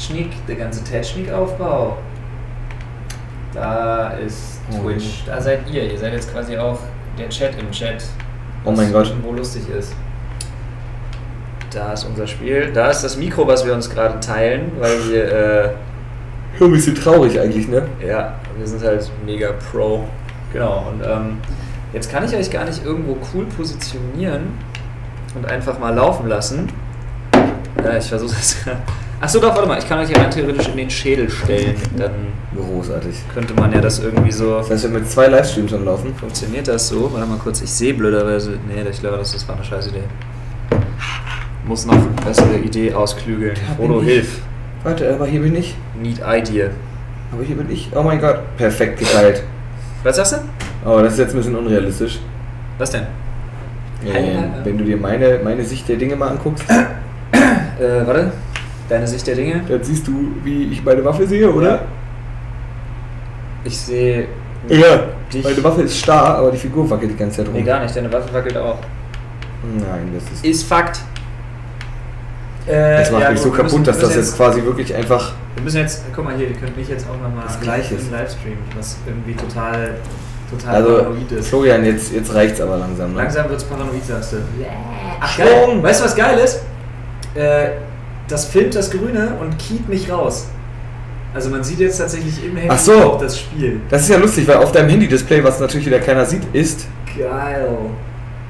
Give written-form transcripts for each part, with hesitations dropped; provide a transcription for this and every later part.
Technik, der ganze Technikaufbau. Da ist Twitch. Da seid ihr. Ihr seid jetzt quasi auch der Chat im Chat. Oh mein Gott. Wo lustig ist. Da ist unser Spiel. Da ist das Mikro, was wir uns gerade teilen, weil wir... ein bisschen traurig eigentlich, ne? Ja, wir sind halt mega pro. Genau, und jetzt kann ich euch gar nicht irgendwo cool positionieren und einfach mal laufen lassen. Ja, ich versuche das gerade. Achso, doch, warte mal, ich kann euch ja rein theoretisch in den Schädel stellen. Dann großartig. Könnte man ja das irgendwie so... Das heißt, wenn wir mit 2 Livestreams schon laufen. Funktioniert das so? Warte mal kurz, ich sehe blöderweise... Nee, ich glaube, das war eine scheiß Idee. Muss noch eine bessere Idee ausklügeln. Frodo, hilf. Warte, aber hier bin ich. Need Idea. Aber hier bin ich. Oh mein Gott. Perfekt geteilt. Was sagst du? Oh, das ist jetzt ein bisschen unrealistisch. Was denn? Wenn du dir meine Sicht der Dinge mal anguckst. Warte. Deine Sicht der Dinge? Dann siehst du, wie ich meine Waffe sehe, oder? Ich sehe... Ja, dich. Meine Waffe ist starr, aber die Figur wackelt die ganze Zeit rum. Nee, gar nicht. Deine Waffe wackelt auch. Nein, das ist... Ist Fakt. Das macht mich so kaputt, dass das jetzt quasi wirklich einfach... Wir müssen jetzt, guck mal hier, ihr könnt mich jetzt auch nochmal im Livestream, was irgendwie total also, paranoid ist. Florian, jetzt reicht's aber langsam. Ne? Langsam wird's paranoid, sagst du. Ach, geil. Weißt du, was geil ist? Das filmt das Grüne und kieht mich raus. Also man sieht jetzt tatsächlich im Handy auch das Spiel. Das ist ja lustig, weil auf deinem Handy-Display, was natürlich wieder keiner sieht, ist... Geil.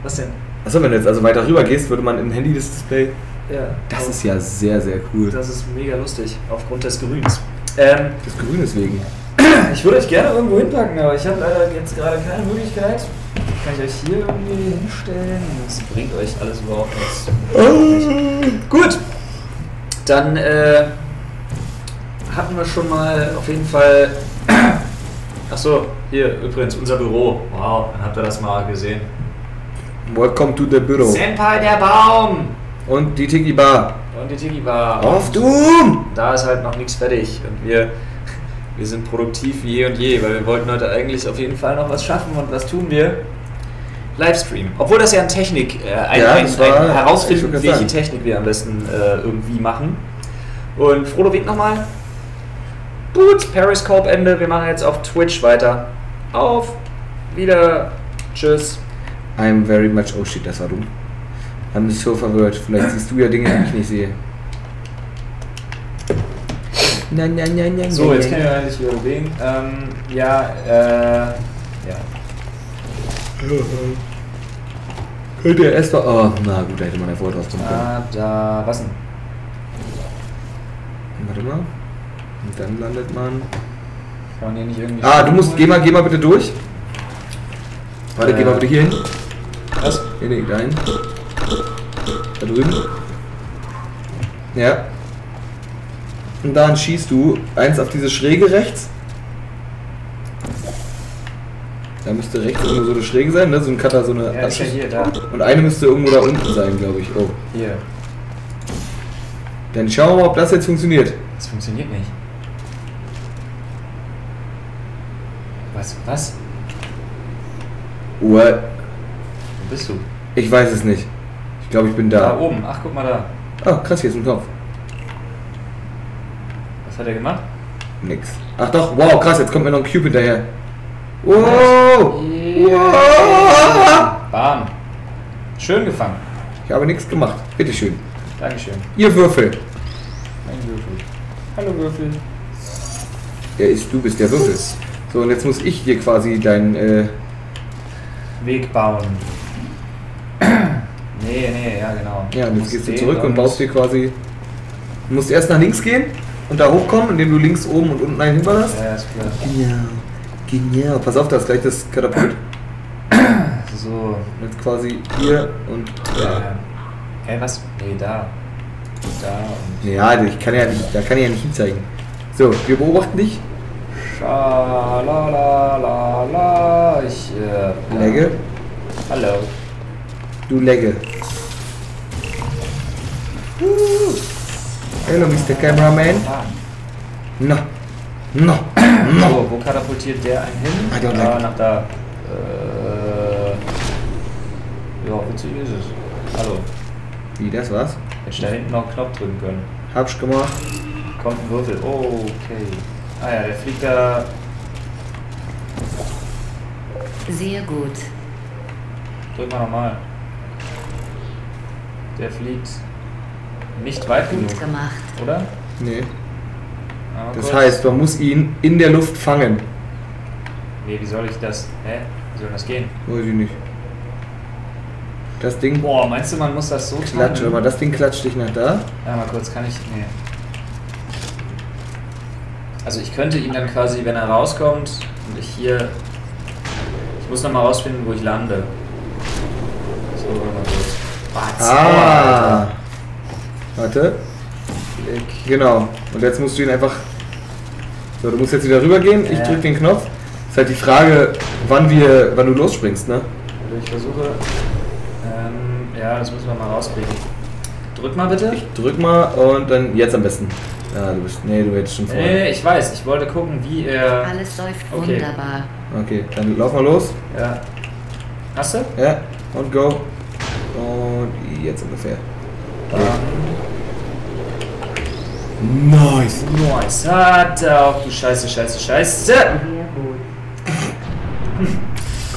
Was denn? Achso, wenn du jetzt also weiter rüber gehst, würde man im Handy-Display... Ja, das ist ja sehr, sehr cool. Das ist mega lustig, aufgrund des Grüns. Des Grünes wegen. Ich würde euch gerne irgendwo hinpacken, aber ich habe leider jetzt gerade keine Möglichkeit. Kann ich euch hier irgendwie hinstellen? Das bringt euch alles überhaupt nichts. Gut, dann hatten wir schon mal auf jeden Fall... Achso, hier übrigens unser Büro. Wow, dann habt ihr das mal gesehen. Welcome to the Büro. Senpai der Baum! Und die Tiki-Bar. Auf Doom! Da ist halt noch nichts fertig. Und wir sind produktiv wie je und je, weil wir wollten heute eigentlich auf jeden Fall noch was schaffen. Und was tun wir? Livestream. Obwohl das ja eine Technik, herausfinden, welche Technik wir am besten irgendwie machen. Und Frodo winkt nochmal. Gut, Periscope Ende. Wir machen jetzt auf Twitch weiter. Auf, wieder, tschüss. I'm very much, oh shit, das war dumm. I'm so verwirrt. Vielleicht siehst du ja Dinge, die ich nicht sehe. Nein. So, jetzt können wir eigentlich hier bewegen. Könnte ja erstmal. Oh, na gut, da hätte man ja vorher draus kommen können. Da. Was denn? Warte mal. Und dann landet man. Kann man hier nicht irgendwie. Du musst. Geh mal bitte durch. Warte, geh mal bitte hier hin. Was? Hier liegt ein. Da drüben. Ja. Und dann schießt du eins auf diese Schräge rechts. Da müsste rechts irgendwo so eine Schräge sein, ne? So ein Cutter, so eine... Ja, ist ja hier, da. Und eine müsste irgendwo da unten sein, glaube ich. Oh. Hier. Dann schauen wir mal, ob das jetzt funktioniert. Das funktioniert nicht. Was? What? Wo bist du? Ich weiß es nicht. Ich glaube, ich bin da. Da oben. Ach, guck mal da. Oh, krass, hier ist ein Kopf. Was hat er gemacht? Nix. Ach doch, wow, krass, jetzt kommt mir noch ein Cube hinterher. Wow! Wow! Bam. Schön gefangen. Ich habe nichts gemacht. Bitteschön. Dankeschön. Ihr Würfel. Mein Würfel. Hallo Würfel. Du bist der Würfel. So, und jetzt muss ich dir quasi deinen Weg bauen. Nee, ja genau. Ja, und jetzt gehst du zurück und baust dir quasi... Du musst erst nach links gehen und da hochkommen, indem du links oben und unten einen hinballerst. Ja, ist klar. Genau. Pass auf, da ist gleich das Katapult. So. Jetzt quasi hier und da. Was? Nee, da. Da und... Ja, da kann ich ja nicht hinzeigen. So, wir beobachten dich. Schalalala. Ich... Legge. Hallo. Du Legge. Hello, Mr. Cameraman. No. So, wo katapultiert der einen hin? I don't like nach da. Ja, witzig ist es. Hallo. Wie, das war's? Hätte ich da hinten noch einen Knopf drücken können. Hab's gemacht. Kommt ein Würfel. Oh, okay. Ah ja, der fliegt da. Sehr gut. Drück mal nochmal. Der fliegt nicht weit genug. Gut gemacht. Oder? Nee. Ah, das heißt, man muss ihn in der Luft fangen. Nee, wie soll ich das? Hä? Wie soll das gehen? Weiß ich nicht. Das Ding. Boah, meinst du, man muss das so klatschen? Aber das Ding klatscht dich nach da. Ja, mal kurz, kann ich. Nee. Also ich könnte ihn dann quasi, wenn er rauskommt und ich hier. Ich muss nochmal rausfinden, wo ich lande. So, mal kurz. Batz, ah! Oh, warte. Genau. Und jetzt musst du ihn einfach. So, du musst jetzt wieder rüber gehen, ich drück den Knopf. Ist halt die Frage, wann du losspringst, ne? Also ich versuche. Ja, das müssen wir mal rauskriegen. Drück mal bitte. Ich drück mal und dann jetzt am besten. Ja, du bist. Nee, du hättest schon vorher. Nee, ich weiß. Ich wollte gucken, wie er. Alles läuft wunderbar. Okay, dann lauf mal los. Ja. Hast du? Ja. Und go. Und jetzt ungefähr. Nice. Nice. Hat er auch. Du Scheiße, Scheiße, Scheiße.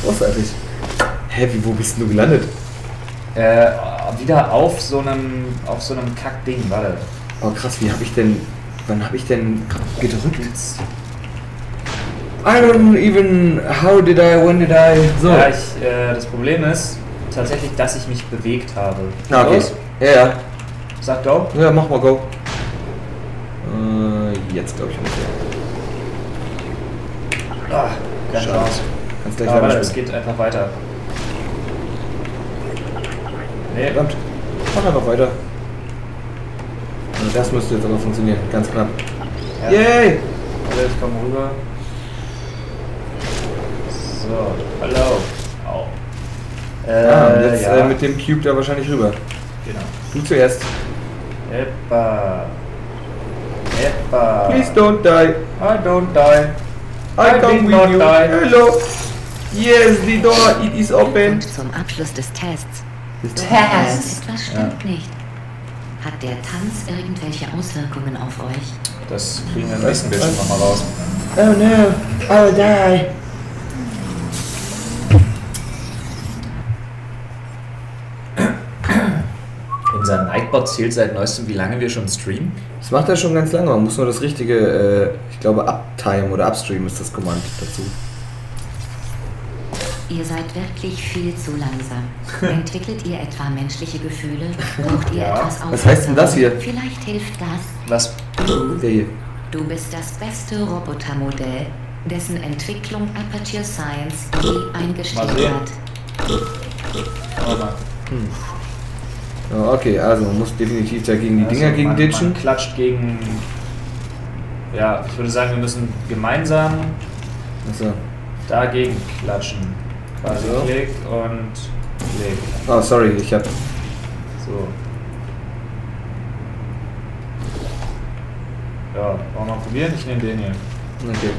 Großartig. Hä, wo bist du gelandet? Wieder auf so einem Kackding, warte. Oh krass, wie hab ich denn. Wann hab ich denn gedrückt? I don't even. How did I, when did I. So. Ja, ich, das Problem ist tatsächlich, dass ich mich bewegt habe. Na, okay. Ja, ja. Sag go? Ja, mach mal go. Jetzt glaube ich ungefähr. Ah, ganz raus. Kannst gleich weiter. Aber es geht einfach weiter. Nee, verdammt. Mach einfach weiter. Das müsste jetzt aber funktionieren, ganz knapp. Ja. Yay! Also ich komme rüber. So, hallo. Au. Jetzt ja. Mit dem Cube da wahrscheinlich rüber. Genau. Du zuerst. Eppa. Eppa. Please don't die. I don't die. I come with you. Hello. Yes, the door, it is open. Und zum Abschluss des Tests. Test. Etwas stimmt nicht. Hat der Tanz irgendwelche Auswirkungen auf euch? Das kriegen wir im nächsten Bildschirm nochmal raus. Oh no, I'll die. Unser Nightbot zählt seit neuestem, wie lange wir schon streamen? Das macht er schon ganz lange, man muss nur das richtige, ich glaube Uptime oder Upstream ist das Command dazu. Ihr seid wirklich viel zu langsam. Entwickelt ihr etwa menschliche Gefühle? Braucht ihr etwas Aufmerksamkeit? Was heißt denn das hier? Vielleicht hilft das. Was? Du bist das beste Robotermodell, dessen Entwicklung Aperture Science je eingestellt hat. Oh, okay, also man muss definitiv dagegen die Dinger gegen ditchen. Man klatscht gegen. Ja, ich würde sagen, wir müssen gemeinsam dagegen klatschen. Also klick und klick. Oh, sorry, ich hab. So. Ja, wollen wir mal probieren? Ich nehme den hier. Okay.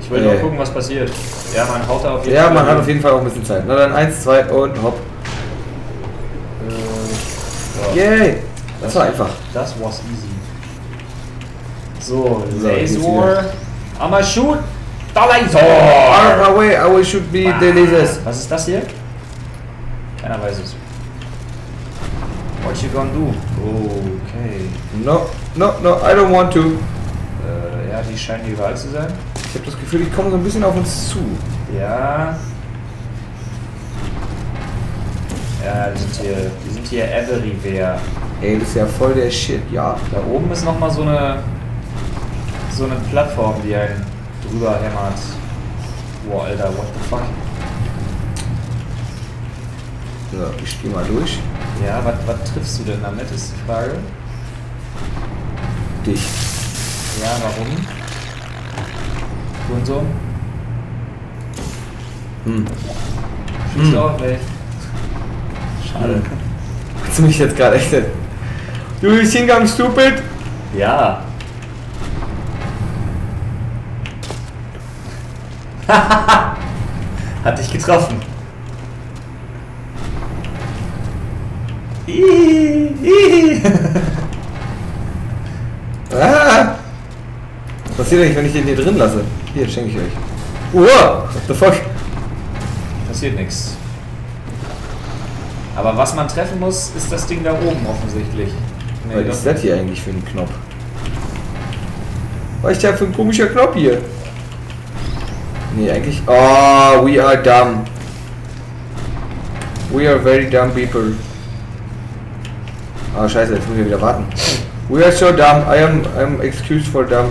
Ich will nur gucken, was passiert. Ja, man haut da auf jeden Fall. Ja, man hat auf jeden Fall auch ein bisschen Zeit. Na dann 1, 2 und hopp. So. Yay! Das war einfach. Das war's easy. So, Laser. Einmal shoot! Da Laser! I will shoot me the lasers. Was ist das hier? Keiner weiß es. What you gonna do? Okay. No, no, no, I don't want to. Ja, die scheinen die Wahl zu sein. Ich habe das Gefühl, die kommen so ein bisschen auf uns zu. Ja. Ja, die sind hier everywhere. Ey, das ist ja voll der Shit, ja. Da oben ist nochmal so eine Plattform, die einen drüber hämmert. Boah, Alter, what the fuck? So, ich geh mal durch. Ja, was triffst du denn damit, ist die Frage. Dich. Ja, warum? Du und so? Schießt du auch, ey. Schade. Hast du mich jetzt gerade echt... Du bist hingang, stupid? Ja. Hat dich getroffen. Passiert eigentlich, wenn ich den hier drin lasse? Hier, schenke ich euch. Uah! What the fuck? Passiert nichts. Aber was man treffen muss, ist das Ding da oben offensichtlich. Nee, was ist das hier eigentlich für ein Knopf? Was ist das für ein komischer Knopf hier? Nee, eigentlich... Oh, we are dumb. We are very dumb people. Ah, oh, scheiße, jetzt müssen wir wieder warten. We are so dumb. I am excused for dumb.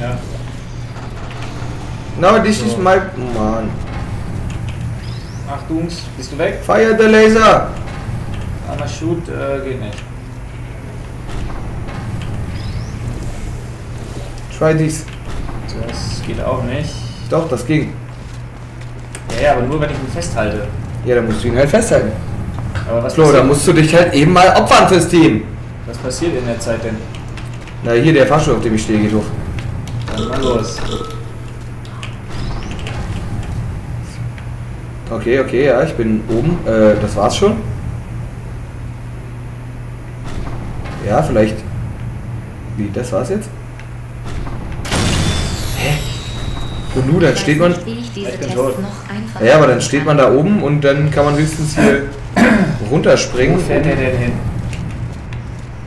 Ja. No, this is my... Man. Achtungs, bist du weg? Fire the laser! Aber shoot, geht nicht. Try this. Das geht auch nicht. Doch, das ging. Ja, aber nur wenn ich ihn festhalte. Ja, dann musst du ihn halt festhalten. Aber was passiert? Flo, dann musst du dich halt eben mal opfern fürs Team. Was passiert in der Zeit denn? Na, hier der Fahrstuhl, auf dem ich stehe, geht hoch. Dann mal los. Okay, okay, ja, ich bin oben. Das war's schon. Ja, vielleicht... Wie, das war's jetzt? Hä? Und nun, dann steht man... Ja, aber dann steht man da oben und dann kann man höchstens hier runterspringen. Wo fährt er denn hin?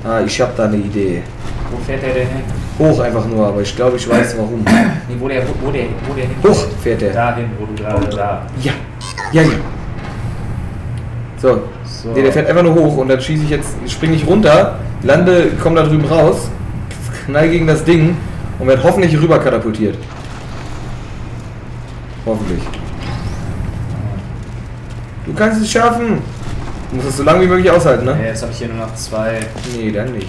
Ah, ich hab da eine Idee. Wo fährt er denn hin? Hoch einfach nur, aber ich glaube, ich weiß warum. Nee, wo der hin? Hoch fährt er. Dahin, wo du gerade da. Ja. Ja, ja. So. Nee, der fährt einfach nur hoch und dann schieße ich jetzt, springe ich runter, lande, komme da drüben raus, knall gegen das Ding und werde hoffentlich rüber katapultiert. Hoffentlich. Du kannst es schaffen! Du musst es so lange wie möglich aushalten, ne? Nee, jetzt habe ich hier nur noch 2. Nee, dann nicht.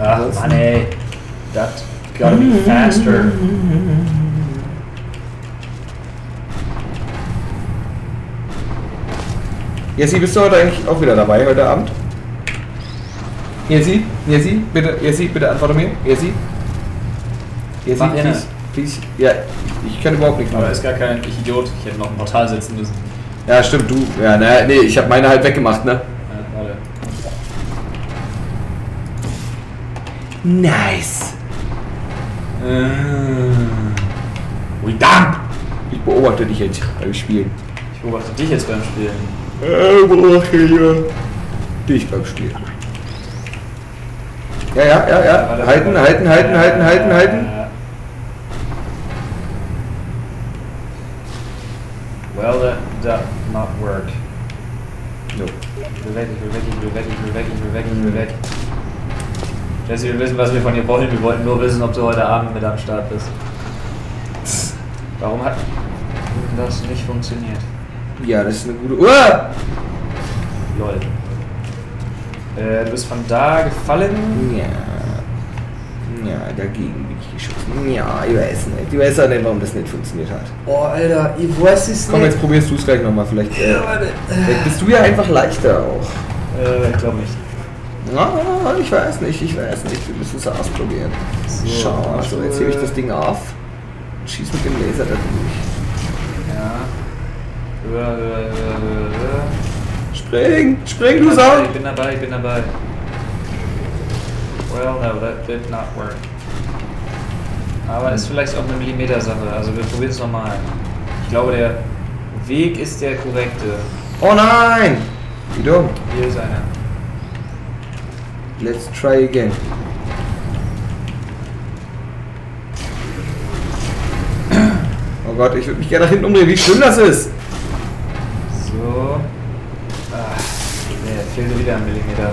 Ach, Mann, ey. That gotta be faster. Jessie, bist du heute eigentlich auch wieder dabei, heute Abend? Jessie, bitte antworte mir. Jessie, please. Ja, ich kann überhaupt nichts machen. Aber ist gar kein Idiot, ich hätte noch ein Portal setzen müssen. Ja, stimmt, du. Ja, naja, nee, ich habe meine halt weggemacht, ne? Ja, warte. Nice. We dump! Ich beobachte dich jetzt beim Spielen. Ich beobachte dich jetzt beim Spielen. Dich beim Spiel. Ja. Halten. Well, that does not work. No. Wir weg. Jessie, wir wissen, was wir von dir wollen. Wir wollten nur wissen, ob du heute Abend mit am Start bist. Warum hat das nicht funktioniert? Ja, das ist eine gute... Uah! Lol. Du bist von da gefallen? Ja. Ja, dagegen bin ich geschossen. Ja, ich weiß nicht. Ich weiß auch nicht, warum das nicht funktioniert hat. Oh, Alter, ich weiß es nicht. Komm, jetzt probierst du es gleich nochmal. Vielleicht bist du ja einfach leichter auch. Ich glaube nicht. Oh, ich weiß nicht. Wir müssen es ausprobieren. So, schau, also jetzt hebe ich das Ding auf und schieß mit dem Laser da durch. Ja. Spring, du Sau! Ich bin dabei. Well, no, that did not work. Aber ist vielleicht auch eine Millimeter-Sache, also wir probieren es nochmal. Ich glaube, der Weg ist der korrekte. Oh nein! Wie dumm. Hier ist einer. Let's try again. Oh Gott, ich würde mich gerne nach hinten umdrehen, wie schlimm das ist! So. Ach, nee, fehlte wieder ein Millimeter.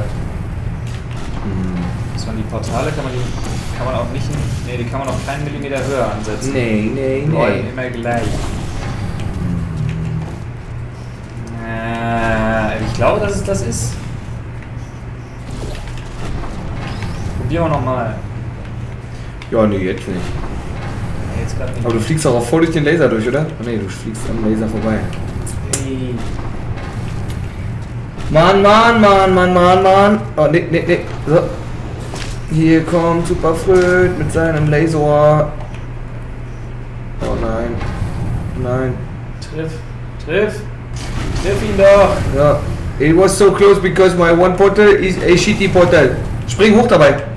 Muss man die Portale, kann man auch nicht, nee, die kann man auch keinen Millimeter höher ansetzen. Nee. Rollen immer gleich. Ich glaube, dass es das ist. Probieren wir nochmal. Ja, nee, jetzt nicht. Nee, jetzt grad nicht. Aber du fliegst auch voll durch den Laser durch, oder? Nee, du fliegst am Laser vorbei. Mann. Oh, nee. So. Hier kommt Superfröd mit seinem Laser. Oh nein. Triff ihn doch. Ja. It was so close because my one portal is a shitty portal. Spring hoch dabei.